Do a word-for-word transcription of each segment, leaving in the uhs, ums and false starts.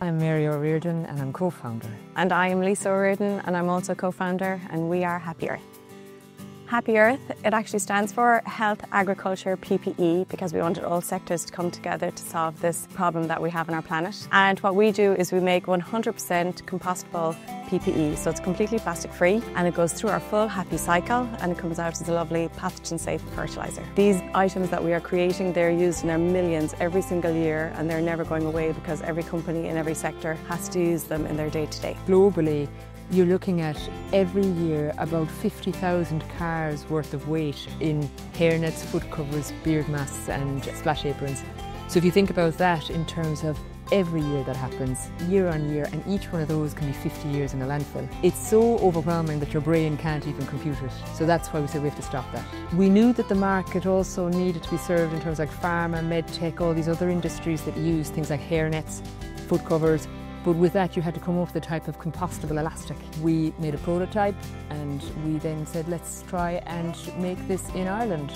I'm Mary O'Riordan and I'm co-founder. And I'm Lisa O'Riordan and I'm also co-founder, and we are HaPPE Earth. HaPPE Earth, it actually stands for Health, Agriculture, P P E, because we wanted all sectors to come together to solve this problem that we have on our planet. And what we do is we make one hundred percent compostable P P E, so it's completely plastic free, and it goes through our full HaPPE cycle and it comes out as a lovely pathogen safe fertiliser. These items that we are creating, they're used in their millions every single year, and they're never going away because every company in every sector has to use them in their day to day. Globally, you're looking at every year about fifty thousand cars worth of weight in hairnets, foot covers, beard masks and splash aprons. So if you think about that in terms of every year that happens, year on year, and each one of those can be fifty years in a landfill, it's so overwhelming that your brain can't even compute it. So that's why we say we have to stop that. We knew that the market also needed to be served in terms of like pharma, med tech, all these other industries that use things like hairnets, foot covers. But with that you had to come up with a type of compostable elastic. We made a prototype and we then said, let's try and make this in Ireland.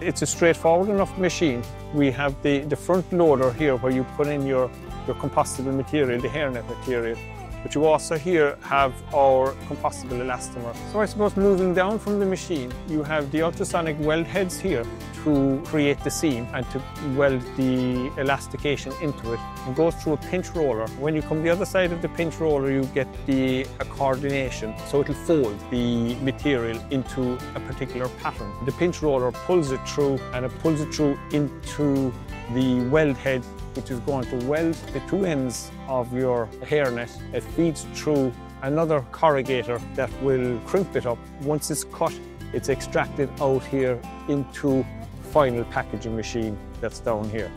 It's a straightforward enough machine. We have the, the front loader here where you put in your, your compostable material, the hairnet material. But you also here have our compostable elastomer. So I suppose moving down from the machine, you have the ultrasonic weld heads here to create the seam and to weld the elastication into it. It goes through a pinch roller. When you come the other side of the pinch roller, you get the coordination, so it'll fold the material into a particular pattern. The pinch roller pulls it through, and it pulls it through into the weld head, which is going to weld the two ends of your hairnet. It feeds through another corrugator that will crimp it up. Once it's cut, it's extracted out here into final packaging machine that's down here.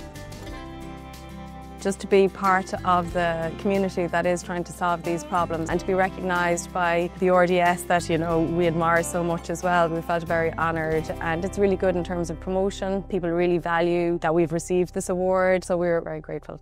Just to be part of the community that is trying to solve these problems, and to be recognised by the O R D S that, you know, we admire so much as well, we felt very honoured, and it's really good in terms of promotion. People really value that we've received this award, so we're very grateful.